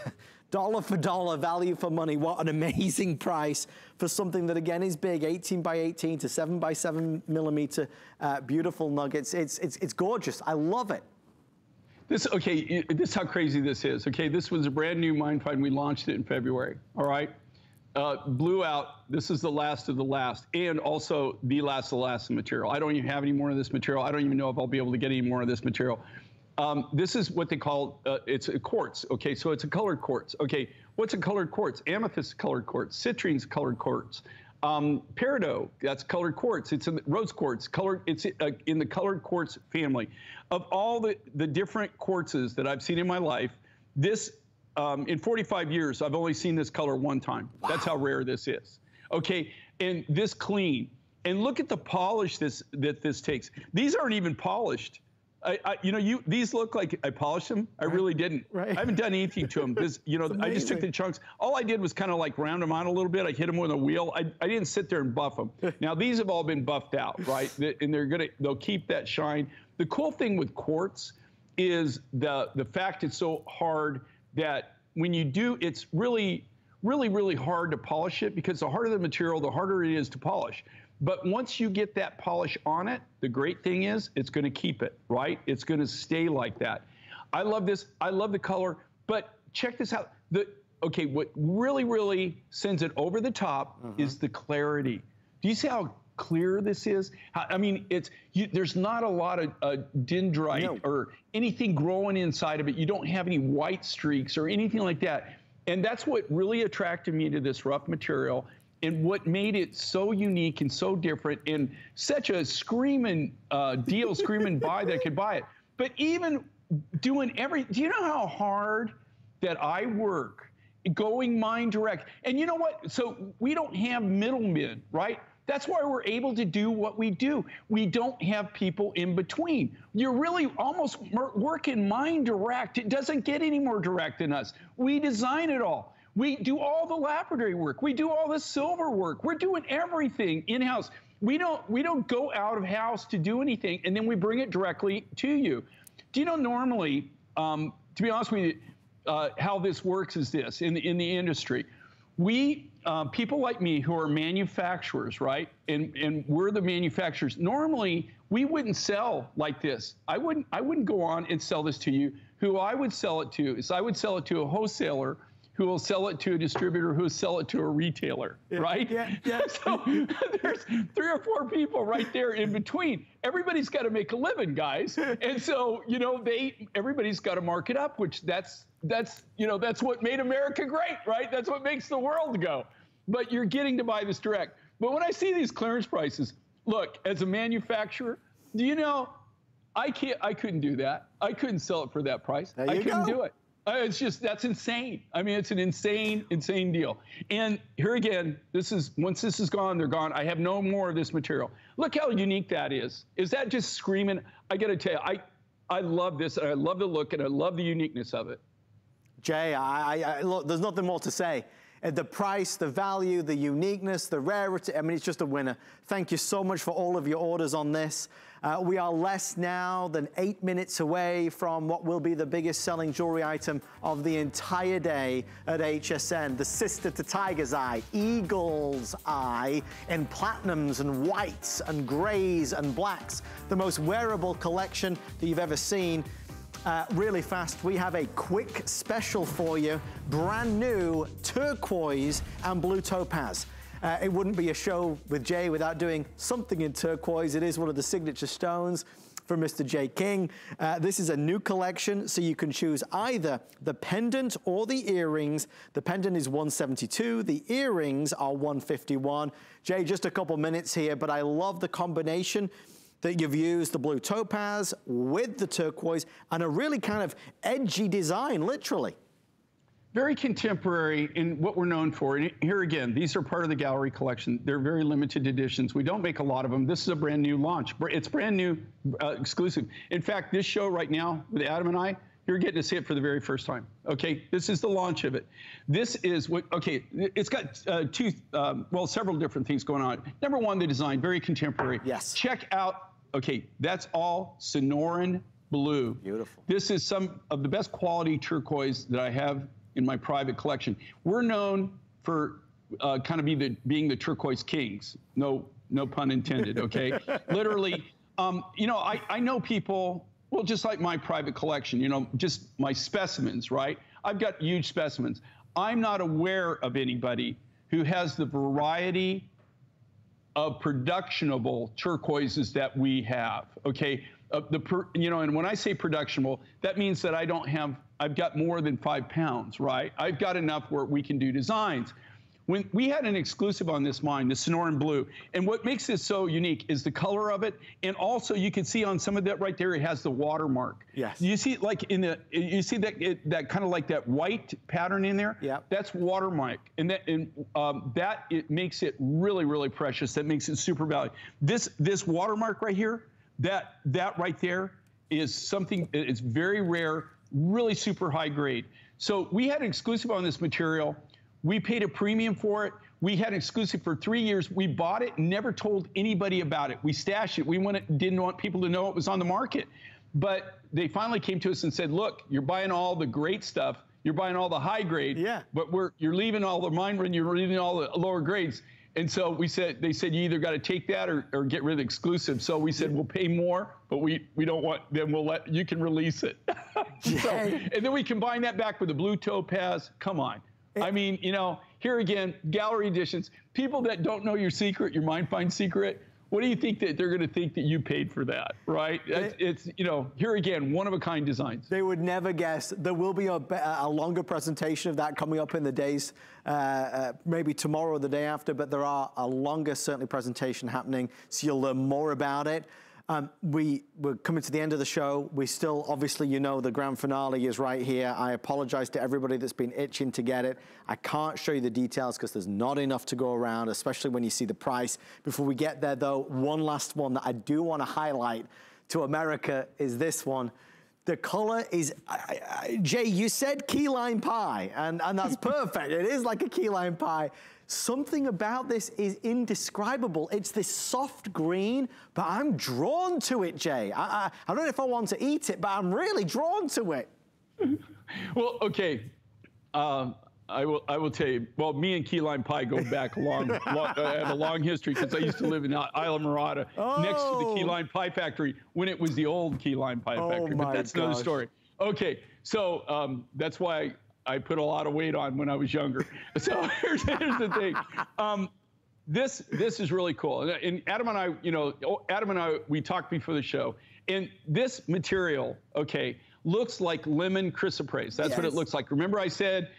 dollar for dollar, value for money. What an amazing price for something that, again, is big, 18 by 18 to 7 by 7 millimeter, beautiful nuggets. It's gorgeous. I love it. This is how crazy this is. Okay, this was a brand new mine find. We launched it in February, all right? Blew out. This is the last of the last, and also the last of the last material. I don't even have any more of this material. I don't even know if I'll be able to get any more of this material. This is what they call, it's a quartz. Okay, so it's a colored quartz. Okay, what's a colored quartz? Amethyst colored quartz, citrine's colored quartz, peridot, that's colored quartz. It's in the rose quartz, colored, it's in the colored quartz family. Of all the different quartzes that I've seen in my life, this in 45 years, I've only seen this color one time. Wow. That's how rare this is. Okay, and this clean. And look at the polish that this takes. These aren't even polished. These look like I polished them. I really didn't. Right. I haven't done anything to them. This, you know, I just took the chunks. All I did was kind of like round them out a little bit. I hit them with a wheel. I didn't sit there and buff them. Now, these have all been buffed out, right? And they'll keep that shine. The cool thing with quartz is the fact it's so hard that when you do, it's really, really, really hard to polish it, because the harder the material, the harder it is to polish. But once you get that polish on it, the great thing is it's gonna keep it, right? It's gonna stay like that. I love this, I love the color, but check this out. Okay, what really, really sends it over the top is the clarity. Do you see how clear this is? I mean, there's not a lot of dendrite or anything growing inside of it. You don't have any white streaks or anything like that. And that's what really attracted me to this rough material, and what made it so unique and so different, and such a screaming deal, screaming buy that could buy it. But even doing do you know how hard that I work going mine direct? And you know what? So we don't have middlemen, right? That's why we're able to do what we do. We don't have people in between. You're really almost working mine direct. It doesn't get any more direct than us. We design it all. We do all the laboratory work. We do all the silver work. We're doing everything in-house. We don't go out of house to do anything, and then we bring it directly to you. Do you know normally, to be honest with you, how this works is this, in the industry. We, people like me who are manufacturers, right? And we're the manufacturers. Normally, we wouldn't sell like this. I wouldn't go on and sell this to you. Who I would sell it to is I would sell it to a wholesaler who will sell it to a distributor who will sell it to a retailer, right? Yeah. So there's 3 or 4 people right there in between. Everybody's got to make a living, guys. And so, you know, everybody's got to mark it up, which that's what made America great, right? That's what makes the world go. But you're getting to buy this direct. But when I see these clearance prices, look, as a manufacturer, do you know, I couldn't do that. I couldn't sell it for that price. I couldn't do it. It's just, that's insane. I mean, it's an insane, insane deal. And here again, this is, once this is gone, they're gone. I have no more of this material. Look how unique that is. Is that just screaming? I got to tell you, I love this, and I love the look, and I love the uniqueness of it. Jay, look, there's nothing more to say. The price, the value, the uniqueness, the rarity, I mean, it's just a winner. Thank you so much for all of your orders on this. We are less now than 8 minutes away from what will be the biggest selling jewelry item of the entire day at HSN, the sister to Tiger's Eye, Eagle's Eye, in platinums and whites and grays and blacks, the most wearable collection that you've ever seen. Really fast, we have a quick special for you, brand new turquoise and blue topaz. It wouldn't be a show with Jay without doing something in turquoise. It is one of the signature stones for Mr. Jay King. This is a new collection, so you can choose either the pendant or the earrings. The pendant is $172, the earrings are $151. Jay, just a couple minutes here, but I love the combination that you've used, the blue topaz with the turquoise, and a really kind of edgy design, literally. Very contemporary in what we're known for. And here again, these are part of the gallery collection. They're very limited editions. We don't make a lot of them. This is a brand new launch. It's brand new, exclusive. In fact, this show right now with Adam and I, you're getting to see it for the very first time, okay? This is the launch of it. This is what, okay, it's got several different things going on. Number one, the design, very contemporary. Yes. Check out. Okay, that's all Sonoran Blue. Beautiful. This is some of the best quality turquoise that I have in my private collection. We're known for kind of being the turquoise kings. No pun intended, okay? Literally, you know, I know people, well, just like my private collection, you know, just my specimens, right? I've got huge specimens. I'm not aware of anybody who has the variety of productionable turquoises that we have, okay? You know, and when I say productionable, that means that I don't have, I've got more than 5 pounds, right? I've got enough where we can do designs. When we had an exclusive on this mine, the Sonoran Blue, and what makes this so unique is the color of it, and also you can see on some of that right there, it has the watermark. Yes. You see, like in the, you see that that kind of like that white pattern in there. Yeah. That's watermark, and that it makes it really, really precious. That makes it super valuable. This watermark right here, that right there is something. It's very rare, really super high grade. So we had an exclusive on this material. We paid a premium for it. We had exclusive for 3 years. We bought it, never told anybody about it. We stashed it. We didn't want people to know it was on the market. But they finally came to us and said, look, you're buying all the great stuff. You're buying all the high grade. Yeah. But you're leaving all the minor and you're leaving all the lower grades. And so they said, you either got to take that or get rid of exclusive. So we said, we'll pay more, but we don't want, then we'll let, you can release it. So, and then we combine that back with the blue topaz. Come on. I mean, you know, here again, gallery editions, people that don't know your secret, your Mine Find secret, what do you think that they're going to think that you paid for that, right? It's, you know, here again, one-of-a-kind designs. They would never guess. There will be a longer presentation of that coming up in the days, maybe tomorrow or the day after, but there are a longer, certainly, presentation happening, so you'll learn more about it. We're coming to the end of the show. We still, obviously, you know, the grand finale is right here. I apologize to everybody that's been itching to get it. I can't show you the details because there's not enough to go around, especially when you see the price. Before we get there, though, one last one that I do want to highlight to America is this one. The color is, Jay, you said key lime pie, and that's perfect. It is like a key lime pie. Something about this is indescribable. It's this soft green, but I'm drawn to it, Jay. I don't know if I want to eat it, but I'm really drawn to it. Well, okay. I will tell you, well, me and key lime pie go back long, have a long history because I used to live in Isla Morada next to the Key Lime Pie Factory when it was the old Key Lime Pie Factory, but that's another story. Okay, so that's why I put a lot of weight on when I was younger. So here's the thing. This is really cool. And Adam and I, you know, we talked before the show. And this material, okay, looks like lemon chrysoprase. That's what it looks like. Remember I said,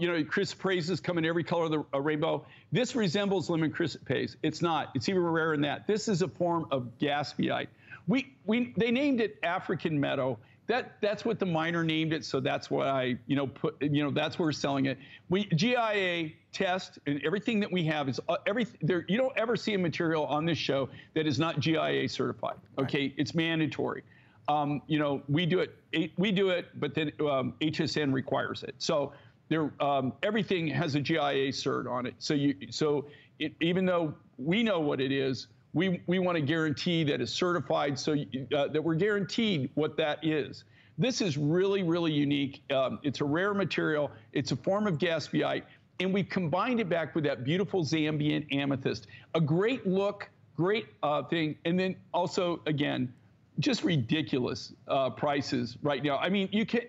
you know, chrysoprases come in every color of the rainbow. This resembles lemon chrysoprase. It's not. It's even rarer than that. This is a form of gaspéite. They named it African meadow. that's what the miner named it, so that's what I, put, that's where we're selling it. We GIA test and everything that we have is you don't ever see a material on this show that is not GIA certified. Okay, right. It's mandatory. We do it. But then HSN requires it. So there, everything has a GIA cert on it. So you, even though we know what it is, we want to guarantee that it's certified, so that we're guaranteed what that is. This is really, really unique. It's a rare material. It's a form of gaspéite, and we've combined it back with that beautiful Zambian amethyst. A great look, great thing, and then also, again, just ridiculous prices right now. I mean, you can't,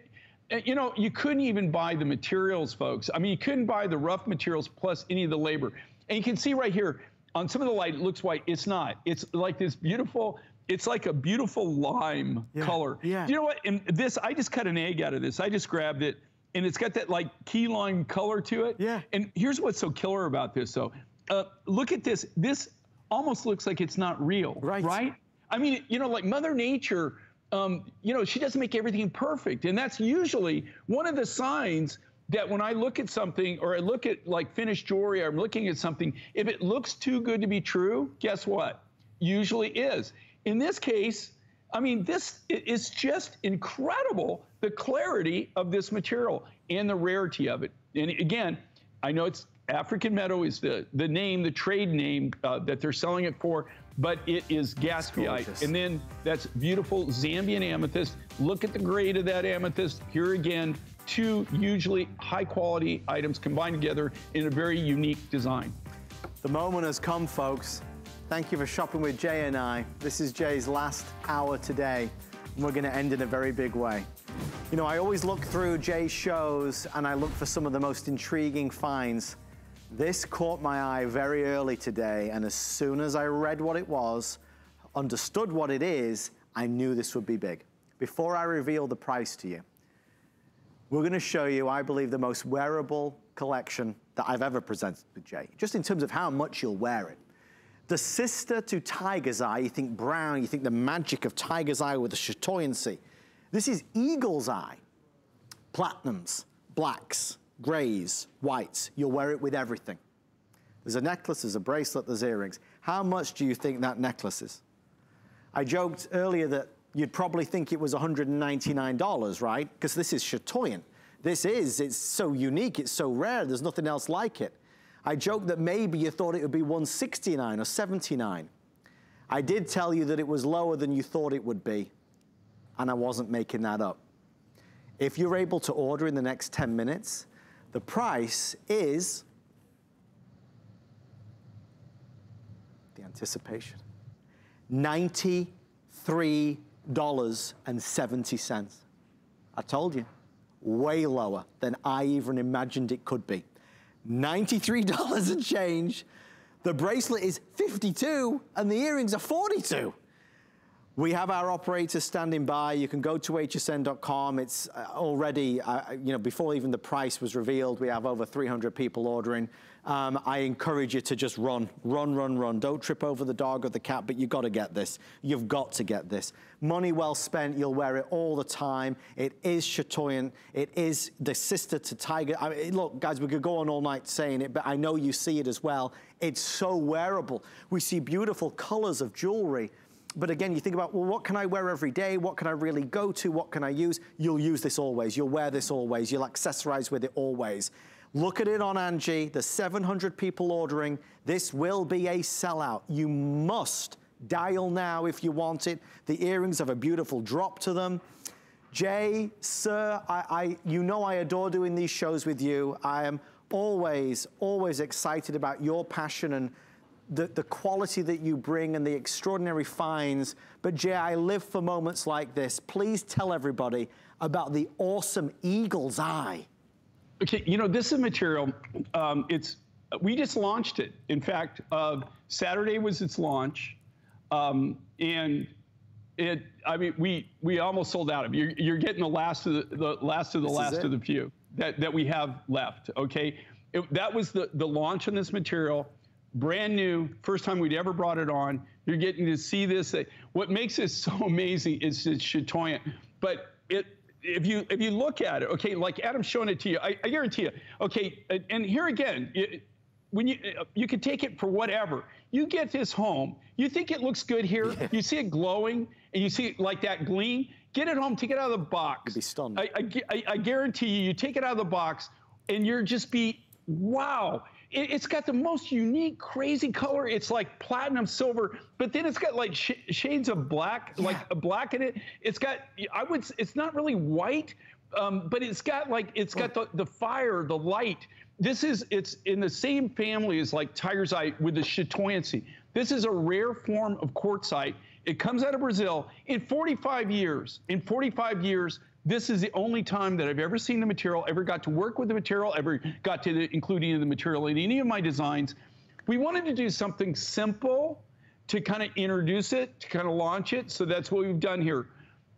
you couldn't even buy the materials, folks. I mean, you couldn't buy the rough materials plus any of the labor. And you can see right here, on some of the light, it looks white. It's not. It's like this beautiful, it's like a beautiful lime color. Yeah. You know what? And this, I just cut an egg out of this. I just grabbed it, and it's got that like key lime color to it. Yeah. And here's what's so killer about this, though. Look at this. This almost looks like it's not real. Right. Right? I mean, like Mother Nature, she doesn't make everything perfect. And that's usually one of the signs that when I look at something, or I look at like finished jewelry, or I'm looking at something, if it looks too good to be true, guess what? Usually is. In this case, I mean, this is just incredible, the clarity of this material and the rarity of it. And again, I know it's African meadow is the name, the trade name that they're selling it for, but it is gaspéite. And then that's beautiful Zambian amethyst. Look at the grade of that amethyst. Here again, two hugely high quality items combined together in a very unique design. The moment has come, folks. Thank you for shopping with Jay and I. This is Jay's last hour today, and we're gonna end in a very big way. You know, I always look through Jay's shows and I look for some of the most intriguing finds. This caught my eye very early today, and as soon as I read what it was, understood what it is, I knew this would be big. Before I reveal the price to you, we're going to show you, I believe, the most wearable collection that I've ever presented with Jay, just in terms of how much you'll wear it. The sister to Tiger's Eye, you think brown, you think the magic of Tiger's Eye with the chatoyancy. This is Eagle's Eye. Platinums, blacks, grays, whites. You'll wear it with everything. There's a necklace, there's a bracelet, there's earrings. How much do you think that necklace is? I joked earlier that you'd probably think it was $199, right? Because this is chatoyan. This is, it's so unique, it's so rare, there's nothing else like it. I joked that maybe you thought it would be $169 or $79. I did tell you that it was lower than you thought it would be, and I wasn't making that up. If you're able to order in the next 10 minutes, the price is the anticipation, $93.70. I told you, way lower than I even imagined it could be. $93 and change. The bracelet is $52 and the earrings are $42. We have our operators standing by. You can go to hsn.com. It's already, before even the price was revealed, we have over 300 people ordering. I encourage you to just run. Don't trip over the dog or the cat, but you've got to get this. You've got to get this. Money well spent. You'll wear it all the time. It is chatoyan. It is the sister to tiger. I mean, look, guys, we could go on all night saying it, but I know you see it as well. It's so wearable. We see beautiful colors of jewelry. But again, you think about, well, what can I wear every day? What can I really go to? What can I use? You'll use this always. You'll wear this always. You'll accessorize with it always. Look at it on Angie. There's 700 people ordering. This will be a sellout. You must dial now if you want it. The earrings have a beautiful drop to them. Jay, sir, I adore doing these shows with you. I am always, always excited about your passion and the quality that you bring and the extraordinary finds. But Jay, I live for moments like this. Please tell everybody about the awesome Eagle's Eye. Okay, this is material, we just launched it. In fact, Saturday was its launch, and we almost sold out of it. You're getting the last of the few that we have left, okay? That was the launch on this material, brand new, first time we'd ever brought it on. You're getting to see this. What makes this so amazing is it's chatoyan, but if you look at it, okay, like Adam's showing it to you, I guarantee you, okay, and here again, you can take it for whatever. You get this home, you think it looks good here, you see it glowing, and you see like that gleam, get it home, take it out of the box. You'd be stunned. I guarantee you, you take it out of the box, and you're just be, wow. It's got the most unique, crazy color. It's like platinum silver, but then it's got like shades of black, like black in it. It's got, it's not really white, but it's got like, it's got the fire, the light. This is, it's in the same family as like Tiger's Eye with the chatoyancy. This is a rare form of quartzite. It comes out of Brazil. In 45 years, this is the only time that I've ever seen the material, ever got to work with the material, ever got to including the material in any of my designs. We wanted to do something simple to kind of introduce it, to kind of launch it. So that's what we've done here.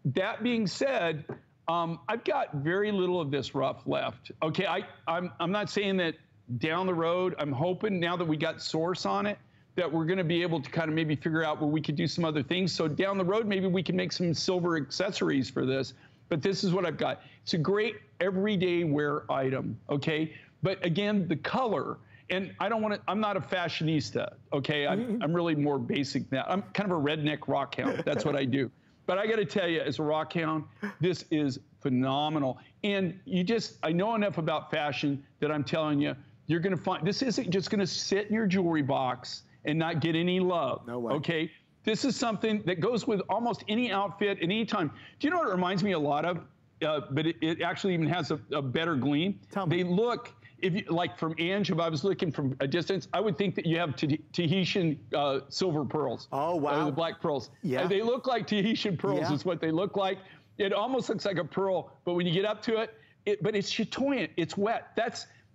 That being said, I've got very little of this rough left. Okay, I'm not saying that down the road, I'm hoping now that we got source on it, that we're gonna be able to kind of maybe figure out where we could do some other things. So down the road, maybe we can make some silver accessories for this. But this is what I've got. It's a great everyday wear item, okay? But again, the color, and I don't want to, I'm not a fashionista, okay? I'm really more basic now. I'm kind of a redneck rockhound, that's what I do. But I gotta tell you, as a rockhound, this is phenomenal. And you just, I know enough about fashion that I'm telling you, you're gonna find, this isn't just gonna sit in your jewelry box and not get any love, no way. Okay? This is something that goes with almost any outfit at any time. Do you know what it reminds me a lot of? But it actually even has a better gleam. Tell me. They look, if you, like from Ange, if I was looking from a distance, I would think that you have Tahitian silver pearls. Oh, wow. The black pearls. Yeah. They look like Tahitian pearls is what they look like. It almost looks like a pearl, but when you get up to it, but it's chatoyant, it's wet.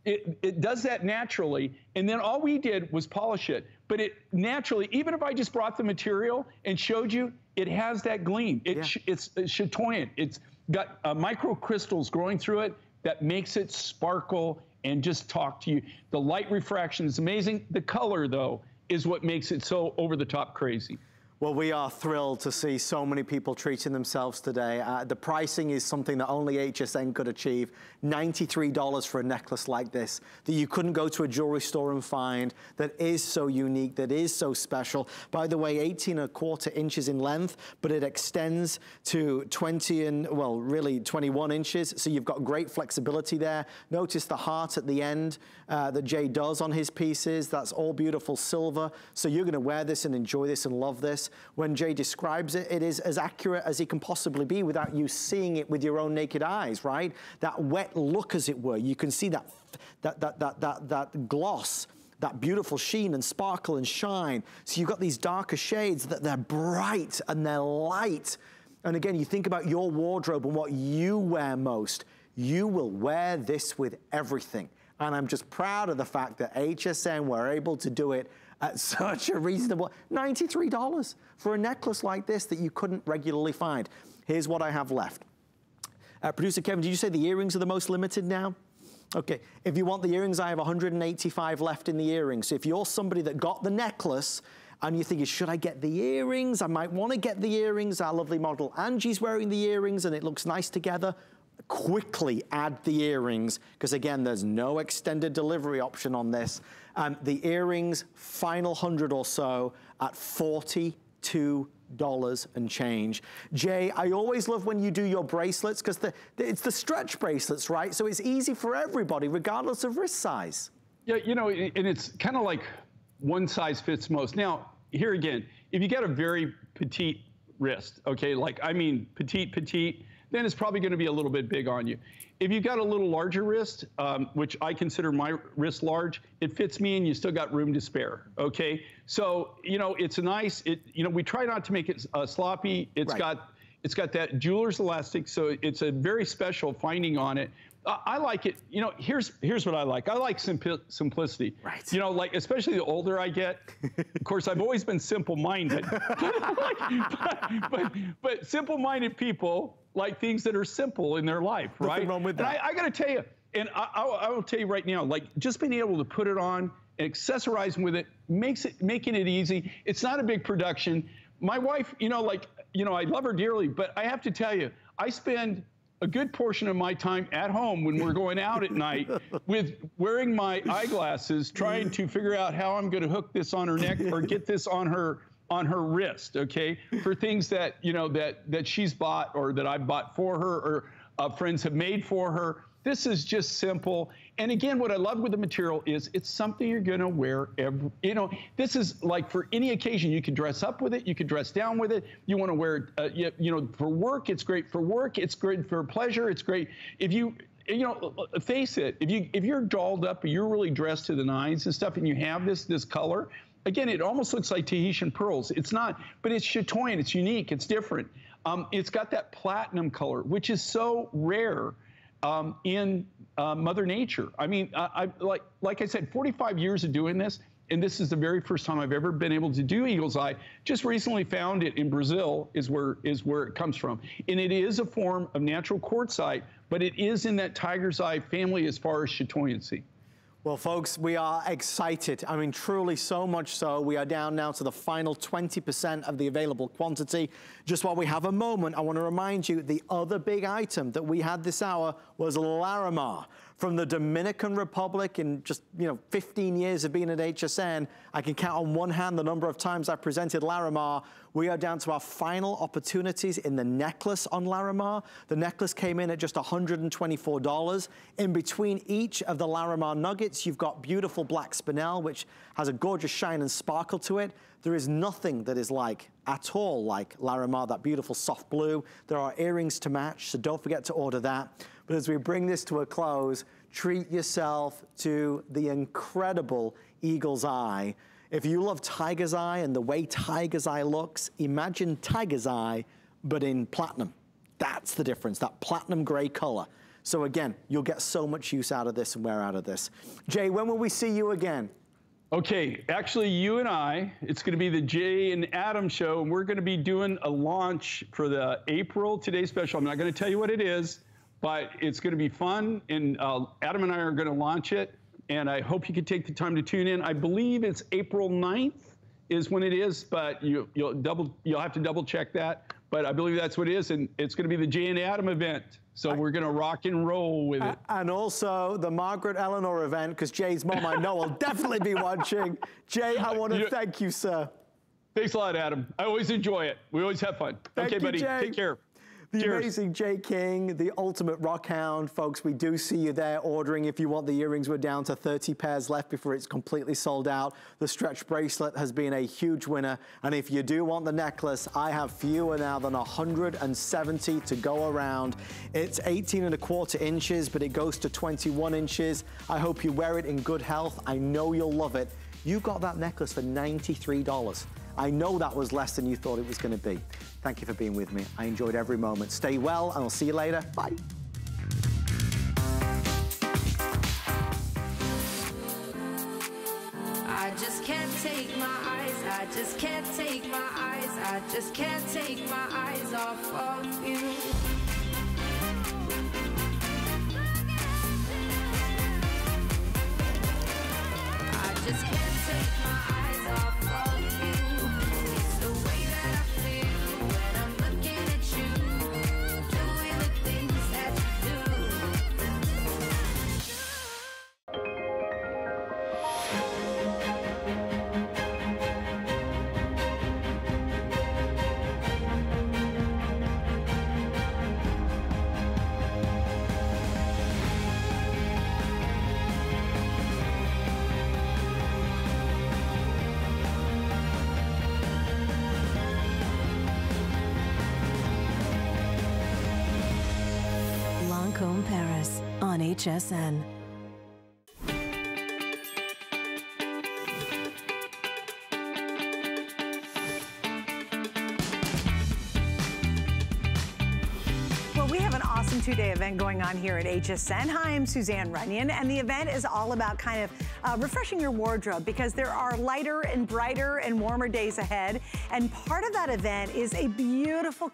It does that naturally, and then all we did was polish it. But it naturally, even if I just brought the material and showed you, it has that gleam. It's chatoyant. It's got microcrystals growing through it that makes it sparkle and just talk to you. The light refraction is amazing. The color, though, is what makes it so over-the-top crazy. Well, we are thrilled to see so many people treating themselves today. The pricing is something that only HSN could achieve. $93 for a necklace like this that you couldn't go to a jewelry store and find, that is so unique, that is so special. By the way, 18¼ inches in length, but it extends to 21 inches. So you've got great flexibility there. Notice the heart at the end that Jay does on his pieces. That's all beautiful silver. So you're gonna wear this and enjoy this and love this. When Jay describes it, it is as accurate as he can possibly be without you seeing it with your own naked eyes, right? That wet look, as it were. You can see that gloss, that beautiful sheen and sparkle and shine. So you've got these darker shades that they're bright and they're light. And again, you think about your wardrobe and what you wear most. You will wear this with everything. And I'm just proud of the fact that HSN were able to do it at such a reasonable, $93 for a necklace like this that you couldn't regularly find. Here's what I have left. Producer Kevin, did you say the earrings are the most limited now? Okay, if you want the earrings, I have 185 left in the earrings. So if you're somebody that got the necklace and you're thinking, should I get the earrings? I might wanna get the earrings. Our lovely model Angie's wearing the earrings and it looks nice together. Quickly add the earrings, because again, there's no extended delivery option on this. The earrings, final 100 or so at $42 and change. Jay, I always love when you do your bracelets, because it's the stretch bracelets, right? So it's easy for everybody, regardless of wrist size. Yeah, you know, and it's kind of like one size fits most. Now, here again, if you got a very petite wrist, okay, like I mean petite, then it's probably gonna be a little bit big on you. If you've got a little larger wrist, which I consider my wrist large, it fits me and you still got room to spare, okay? So, you know, it's nice, we try not to make it sloppy. It's got that jeweler's elastic, so it's a very special finding on it. I like it, you know, here's what I like. I like simplicity. Right. You know, like, especially the older I get, of course, I've always been simple-minded. but simple-minded people like things that are simple in their life, right? Nothing wrong with that. I gotta tell you, and I will tell you right now, like just being able to put it on and accessorize with it, making it easy. It's not a big production. My wife, you know, I love her dearly, but I have to tell you, I spend a good portion of my time at home when we're going out at night with wearing my eyeglasses, trying to figure out how I'm going to hook this on her neck or get this on her wrist, okay, for things that, you know, that she's bought or that I bought for her or friends have made for her. This is just simple. And again, what I love with the material is it's something you're gonna wear every, you know, this is like for any occasion. You can dress up with it, you can dress down with it. You wanna wear, you know, for work, it's great for work, it's great for pleasure, it's great. If you, you know, face it, if you're dolled up, you're really dressed to the nines and stuff, and you have this color, again, it almost looks like Tahitian pearls. It's not, but it's chatoyan, it's unique, it's different. It's got that platinum color, which is so rare in Mother Nature. I mean, like I said, 45 years of doing this, and this is the very first time I've ever been able to do Eagle's Eye. Just recently found it in Brazil is where it comes from. And it is a form of natural quartzite, but it is in that Tiger's Eye family as far as chatoyancy. Well, folks, we are excited. I mean, truly so much so. We are down now to the final 20% of the available quantity. Just while we have a moment, I want to remind you the other big item that we had this hour was Larimar from the Dominican Republic. In just, you know, 15 years of being at HSN, I can count on one hand the number of times I presented Larimar. We are down to our final opportunities in the necklace on Larimar. The necklace came in at just $124. In between each of the Larimar nuggets, you've got beautiful black spinel, which has a gorgeous shine and sparkle to it. There is nothing that is like, at all like Larimar, that beautiful soft blue. There are earrings to match, so don't forget to order that. But as we bring this to a close, treat yourself to the incredible Eagle's Eye. If you love Tiger's Eye and the way Tiger's Eye looks, imagine Tiger's Eye, but in platinum. That's the difference, that platinum gray color. So again, you'll get so much use out of this and wear out of this. Jay, when will we see you again? Okay, actually you and I, it's gonna be the Jay and Adam show, and we're gonna be doing a launch for the April Today special. I'm not gonna tell you what it is, but it's gonna be fun, and Adam and I are gonna launch it, and I hope you can take the time to tune in. I believe it's April 9th is when it is, but you'll have to double check that, but I believe that's what it is, and it's gonna be the Jay and Adam event. So we're going to rock and roll with it. And also the Margaret Eleanor event, because Jay's mom, I know, will definitely be watching. Jay, I want to thank you, sir. Thanks a lot, Adam. I always enjoy it. We always have fun. Thank you, buddy. Jay. Take care. The amazing Jay King, the ultimate rock hound. Folks, we do see you there ordering. If you want the earrings, we're down to 30 pairs left before it's completely sold out. The stretch bracelet has been a huge winner. And if you do want the necklace, I have fewer now than 170 to go around. It's 18.25 inches, but it goes to 21 inches. I hope you wear it in good health. I know you'll love it. You got that necklace for $93. I know that was less than you thought it was going to be. Thank you for being with me. I enjoyed every moment. Stay well, and I'll see you later. Bye. I just can't take my eyes. I just can't take my eyes. I just can't take my eyes off of you. I just can't take my eyes off of you. Paris on HSN. Well, we have an awesome two-day event going on here at HSN. Hi, I'm Suzanne Runyon, and the event is all about kind of refreshing your wardrobe, because there are lighter and brighter and warmer days ahead, and part of that event is a beautiful collection